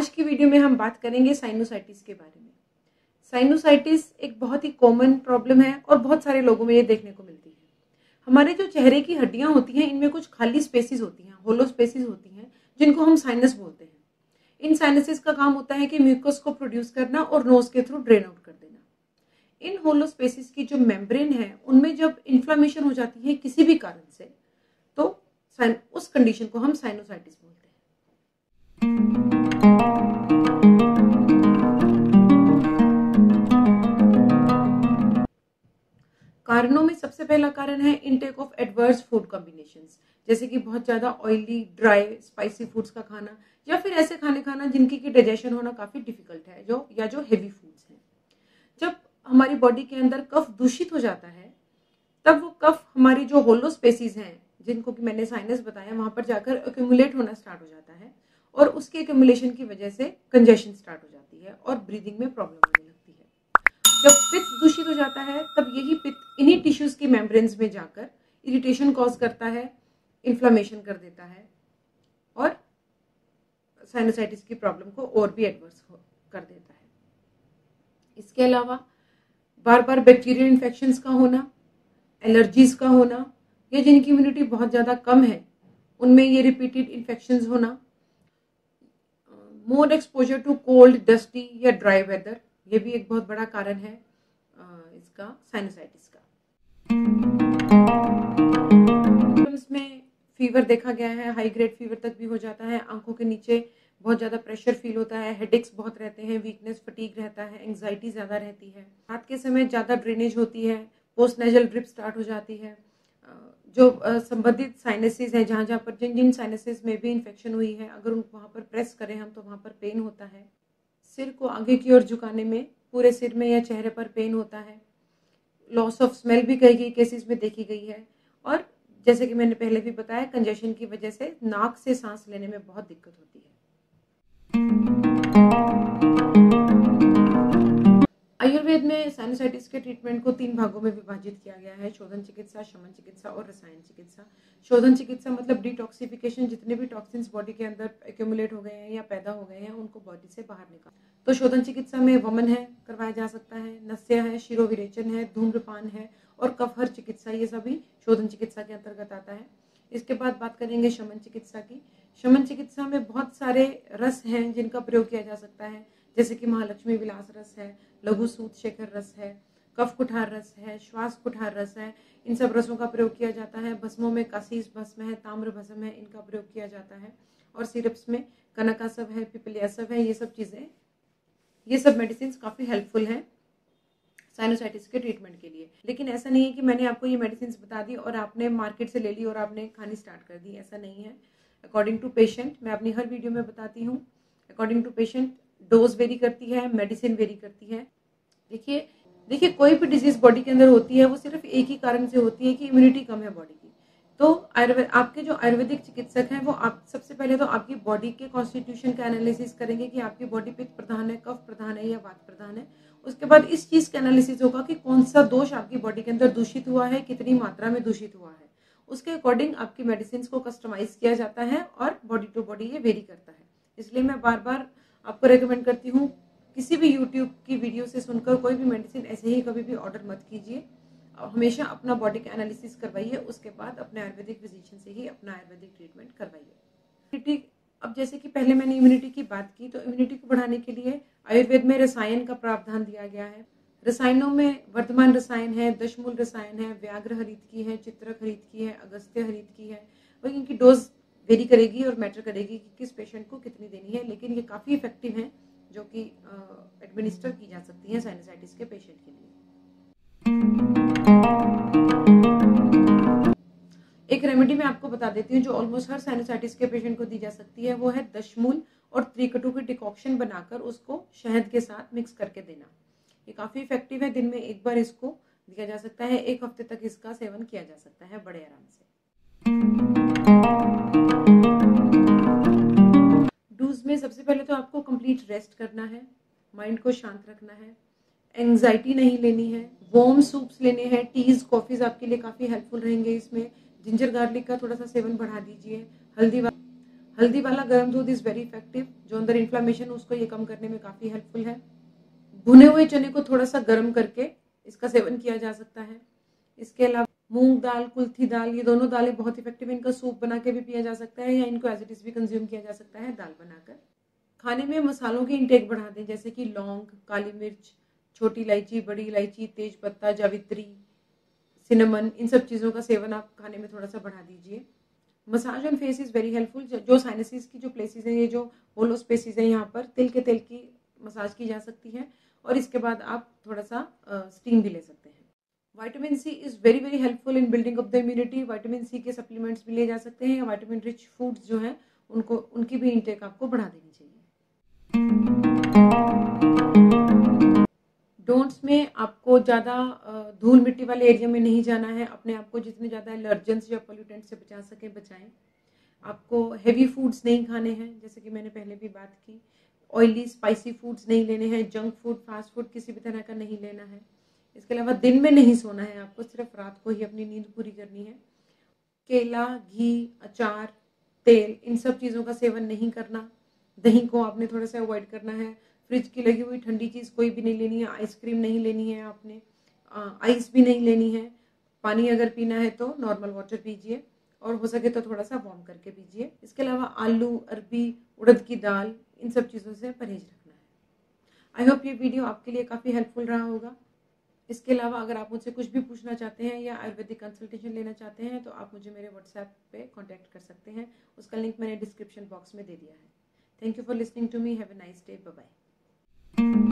आज की वीडियो में हम बात करेंगे साइनोसाइटिस के बारे में। साइनोसाइटिस एक बहुत ही कॉमन प्रॉब्लम है और बहुत सारे लोगों में ये देखने को मिलती है। हमारे जो चेहरे की हड्डियाँ होती हैं इनमें कुछ खाली स्पेसिस होती हैं, होलो स्पेसिस होती हैं, जिनको हम साइनस बोलते हैं। इन साइनसेस का काम होता है कि म्यूकस को प्रोड्यूस करना और नोज के थ्रू ड्रेन आउट कर देना। इन होलो स्पेसिस की जो मेम्ब्रेन है उनमें जब इन्फ्लामेशन हो जाती है किसी भी कारण से, तो उस कंडीशन को हम साइनोसाइटिस बोलते हैं। कारणों में सबसे पहला कारण है intake of adverse food combinations, जैसे कि बहुत ज़्यादा ऑयली, ड्राई, स्पाइसी फूड्स का खाना या फिर ऐसे खाने खाना जिनकी की डाइजेशन होना काफ़ी डिफिकल्ट है, या जो हेवी फूड्स हैं। जब हमारी बॉडी के अंदर कफ दूषित हो जाता है तब वो कफ हमारी जो होलो स्पेसिस हैं, जिनको कि मैंने साइनस बताया, वहाँ पर जाकर एक्यूमुलेट होना स्टार्ट हो जाता है और उसके एक्यूमुलेशन की वजह से कंजेशन स्टार्ट हो जाती है और ब्रीदिंग में प्रॉब्लम होने लगती है। जब पित्त दूषित हो जाता है तब यही पित्त इन्हीं टिश्यूज की मेम्ब्रेन्स में जाकर इरिटेशन कॉज करता है, इन्फ्लामेशन कर देता है और साइनोसाइटिस की प्रॉब्लम को और भी एडवर्स कर देता है। इसके अलावा बार बार बैक्टीरियल इन्फेक्शंस का होना, एलर्जीज का होना, या जिनकी इम्यूनिटी बहुत ज़्यादा कम है उनमें ये रिपीटेड इन्फेक्शंस होना, more exposure to cold, dusty या ड्राई वेदर, ये भी एक बहुत बड़ा कारण है इसका, साइनोसाइटिस का। इसमें फीवर देखा गया है, हाई ग्रेड फीवर तक भी हो जाता है, आंखों के नीचे बहुत ज़्यादा प्रेशर फील होता है, हेडेक्स बहुत रहते हैं, वीकनेस, फटीग रहता है, एंग्जाइटी ज़्यादा रहती है, रात के समय ज़्यादा ड्रेनेज होती है, पोस्ट नेजल ड्रिप स्टार्ट हो जाती है। जो संबंधित साइनसेस हैं, जहाँ जहाँ पर जिन साइनसेस में भी इन्फेक्शन हुई है, अगर उन वहाँ पर प्रेस करें हम तो वहाँ पर पेन होता है। सिर को आगे की ओर झुकाने में, पूरे सिर में या चेहरे पर पेन होता है। लॉस ऑफ स्मेल भी कई केसेस में देखी गई है और जैसे कि मैंने पहले भी बताया, कंजेशन की वजह से नाक से सांस लेने में बहुत दिक्कत होती है। आयुर्वेद में साइनोसाइटिस के ट्रीटमेंट को 3 भागों में विभाजित किया गया है: शोधन चिकित्सा, शमन चिकित्सा और रसायन चिकित्सा। शोधन चिकित्सा मतलब डिटॉक्सिफिकेशन, जितने भी टॉक्सिन्स बॉडी के अंदर एक्यूमुलेट हो गए हैं या पैदा हो गए हैं उनको बॉडी से बाहर निकाल। तो शोधन चिकित्सा में वमन है, करवाया जा सकता है, नस्या है, शिरोविरेचन है, धूम्रपान है और कफहर चिकित्सा, ये सभी शोधन चिकित्सा के अंतर्गत आता है। इसके बाद बात करेंगे शमन चिकित्सा की। शमन चिकित्सा में बहुत सारे रस हैं जिनका प्रयोग किया जा सकता है, जैसे कि महालक्ष्मी विलास रस है, लघु सूत शेखर रस है, कफ कुठार रस है, श्वास कुठार रस है, इन सब रसों का प्रयोग किया जाता है। भस्मों में कासीस भस्म है, ताम्र भस्म है, इनका प्रयोग किया जाता है और सिरप्स में कनकासव है, पिपलियासव है, ये सब मेडिसिन काफ़ी हेल्पफुल हैं साइनोसाइटिस के ट्रीटमेंट के लिए। लेकिन ऐसा नहीं है कि मैंने आपको ये मेडिसिन बता दी और आपने मार्केट से ले ली और आपने खानी स्टार्ट कर दी, ऐसा नहीं है। अकॉर्डिंग टू पेशेंट, मैं अपनी हर वीडियो में बताती हूँ, according to patient dose vary करती है, मेडिसिन वेरी करती है। देखिए कोई भी डिजीज़ बॉडी के अंदर होती है वो सिर्फ एक ही कारण से होती है कि इम्यूनिटी कम है बॉडी की। तो आपके जो आयुर्वेदिक चिकित्सक हैं वो आप सबसे पहले तो आपकी बॉडी के कॉन्स्टिट्यूशन का एनालिसिस करेंगे कि आपकी बॉडी पित्त प्रधान है, कफ प्रधान है या वात प्रधान है। उसके बाद इस चीज़ का एनालिसिस होगा कि कौन सा दोष आपकी बॉडी के अंदर दूषित हुआ है, कितनी मात्रा में दूषित हुआ है। उसके अकॉर्डिंग आपकी मेडिसिन को कस्टमाइज किया जाता है और बॉडी टू बॉडी ये वेरी करता है। इसलिए मैं बार बार आपको रेकमेंड करती हूँ, किसी भी YouTube की वीडियो से सुनकर कोई भी मेडिसिन ऐसे ही कभी भी ऑर्डर मत कीजिए। हमेशा अपना बॉडी का एनालिसिस करवाइए, उसके बाद अपने आयुर्वेदिक फिजिशियन से ही अपना आयुर्वेदिक ट्रीटमेंट करवाइए। अब जैसे कि पहले मैंने इम्यूनिटी की बात की, तो इम्यूनिटी को बढ़ाने के लिए आयुर्वेद में रसायन का प्रावधान दिया गया है। रसायनों में वर्धमान रसायन है, दशमूल रसायन है, व्याघ्र हरित की है, चित्रक हरित की है, अगस्त्य हरित की है। वही इनकी डोज वेरी करेगी और मैटर करेगी कि किस पेशेंट को कितनी देनी है, लेकिन ये काफ़ी इफेक्टिव है जो कि एडमिनिस्टर की जा सकती है साइनोसाइटिस के पेशेंट के लिए। एक रेमेडी मैं आपको बता देती हूँ जो ऑलमोस्ट हर साइनोसाइटिस के पेशेंट को दी जा सकती है, वो है दशमूल और त्रिकटु की डिकॉक्शन बनाकर उसको शहद के साथ मिक्स करके देना। ये काफ़ी इफेक्टिव है, दिन में एक बार इसको दिया जा सकता है, एक हफ्ते तक इसका सेवन किया जा सकता है बड़े आराम से। डूज में सबसे पहले तो आपको कंप्लीट रेस्ट करना है, माइंड को शांत रखना है, एंग्जाइटी नहीं लेनी है, वॉर्म सूप्स लेने हैं, टीज, कॉफीज आपके लिए काफ़ी हेल्पफुल रहेंगे। इसमें जिंजर गार्लिक का थोड़ा सा सेवन बढ़ा दीजिए, हल्दी हल्दी वाला गर्म दूध इज़ वेरी इफेक्टिव, जो अंदर इन्फ्लामेशन उसको ये कम करने में काफ़ी हेल्पफुल है। भुने हुए चने को थोड़ा सा गर्म करके इसका सेवन किया जा सकता है। इसके अलावा मूंग दाल, कुल्थी दाल, ये दोनों दालें बहुत इफेक्टिव, इनका सूप बना के भी पिया जा सकता है या इनको एज इट इज़ भी कंज्यूम किया जा सकता है दाल बनाकर। खाने में मसालों की इंटेक बढ़ा दें, जैसे कि लौंग, काली मिर्च, छोटी इलायची, बड़ी इलायची, तेज पत्ता, जावित्री, सिनेमन, इन सब चीज़ों का सेवन आप खाने में थोड़ा सा बढ़ा दीजिए। Massage on face is very helpful. जो साइनसिस की जो प्लेसेस हैं, ये जो होलो स्पेसिस हैं, यहाँ पर तिल के तेल की मसाज की जा सकती है और इसके बाद आप थोड़ा सा स्टीम भी ले सकते हैं। Vitamin C is very very helpful in building of the immunity. Vitamin C के सप्लीमेंट्स भी लिए जा सकते हैं या वाइटामिन रिच फूड्स जो हैं उनको उनकी भी इंटेक आपको बढ़ा देनी चाहिए। डोंट्स में आपको ज़्यादा धूल मिट्टी वाले एरिया में नहीं जाना है। अपने आप को जितने ज़्यादा एलर्जेंस या पोल्यूटेंट से बचा सकें बचाएं। आपको हैवी फूड्स नहीं खाने हैं, जैसे कि मैंने पहले भी बात की। ऑयली स्पाइसी फूड्स नहीं लेने हैं। जंक फूड, फास्ट फूड किसी भी तरह का नहीं लेना है। इसके अलावा दिन में नहीं सोना है आपको, सिर्फ रात को ही अपनी नींद पूरी करनी है। केला, घी, अचार, तेल, इन सब चीज़ों का सेवन नहीं करना। दही को आपने थोड़ा सा अवॉइड करना है। फ्रिज की लगी हुई ठंडी चीज़ कोई भी नहीं लेनी है। आइसक्रीम नहीं लेनी है आपने, आइस भी नहीं लेनी है। पानी अगर पीना है तो नॉर्मल वाटर पीजिए और हो सके तो थोड़ा सा वार्म करके पीजिए। इसके अलावा आलू, अरबी, उड़द की दाल, इन सब चीज़ों से परहेज रखना है। आई होप ये वीडियो आपके लिए काफ़ी हेल्पफुल रहा होगा। इसके अलावा अगर आप मुझसे कुछ भी पूछना चाहते हैं या आयुर्वेदिक कंसल्टेशन लेना चाहते हैं तो आप मुझे मेरे व्हाट्सएप पे कांटेक्ट कर सकते हैं। उसका लिंक मैंने डिस्क्रिप्शन बॉक्स में दे दिया है। Thank you for listening to me. Have a nice day. Bye bye.